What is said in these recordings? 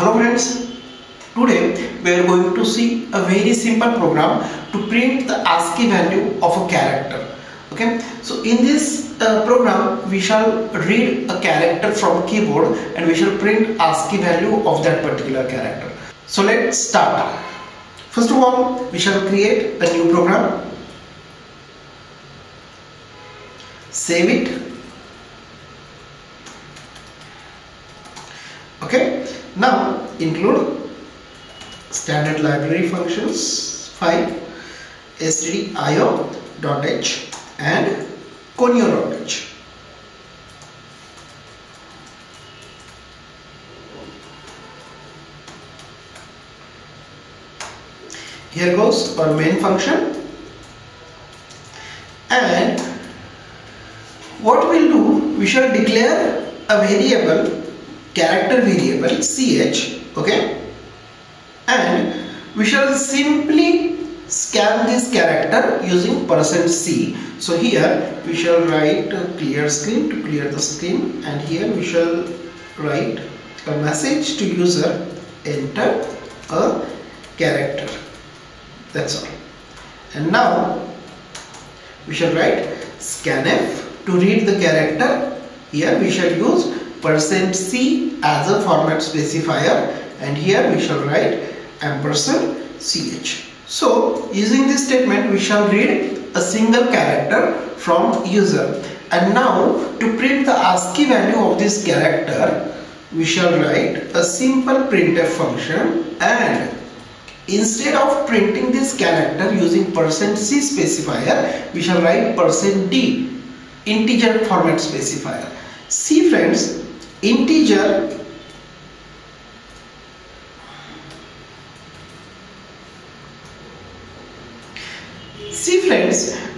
Hello friends, today we are going to see a very simple program to print the ASCII value of a character. Okay, so in this program we shall read a character from keyboard and we shall print ASCII value of that particular character. So let's start. First of all, we shall create a new program, save it. Okay, now include standard library functions file stdio.h and conio.h. Here goes our main function, and what we'll do, we shall declare a variable, character variable ch, okay, and we shall simply scan this character using %c. So here we shall write a clear screen to clear the screen, and here we shall write a message to user, enter a character. That's all. And now we shall write scanf to read the character. Here we shall use %c as a format specifier, and here we shall write &ch. So using this statement we shall read a single character from user, and now to print the ASCII value of this character we shall write a simple printf function, and instead of printing this character using %c specifier we shall write %d integer format specifier. See friends, integer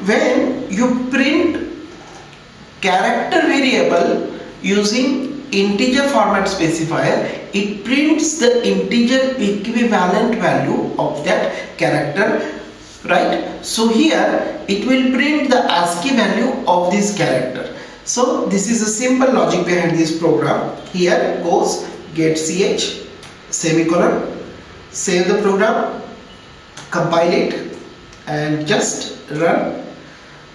when you print character variable using integer format specifier, it prints the integer equivalent value of that character, right? So here it will print the ASCII value of this character. So this is a simple logic behind this program. Here goes getch semicolon, save the program, compile it and just run.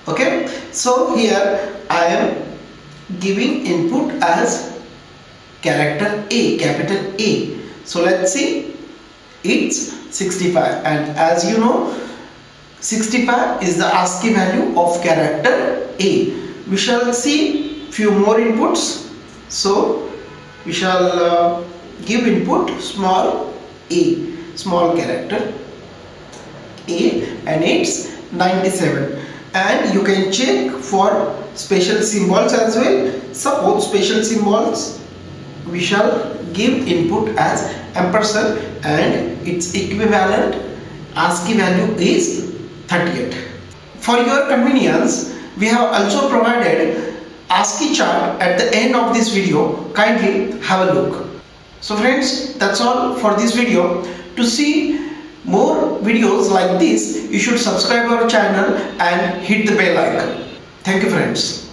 Okay, so here I am giving input as character A, capital A. So let's see, it's 65, and as you know 65 is the ASCII value of character A. We shall see few more inputs, so we shall give input small a, small character a, and it's 97, and you can check for special symbols as well. Suppose special symbols we shall give input as & and its equivalent ASCII value is 38. For your convenience we have also provided ASCII chart at the end of this video, kindly have a look. So friends, that's all for this video. To see more videos like this, you should subscribe our channel and hit the bell icon. Thank you friends.